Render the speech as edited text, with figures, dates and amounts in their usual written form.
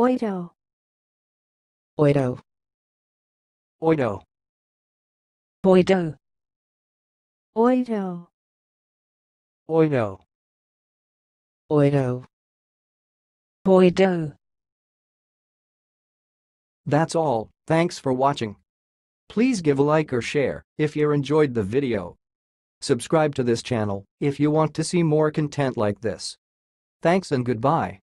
OIDO. OIDO. OIDO. OIDO. OIDO. OIDO. OIDO. OIDO. That's all. Thanks for watching. Please give a like or share if you enjoyed the video. Subscribe to this channel if you want to see more content like this. Thanks and goodbye.